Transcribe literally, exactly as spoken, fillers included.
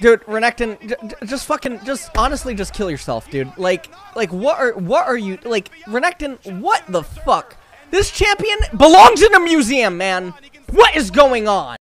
Dude, Renekton, just fucking, just honestly, just kill yourself, dude. Like, like what are, what are you, like, Renekton, what the fuck? This champion belongs in a museum, man. What is going on?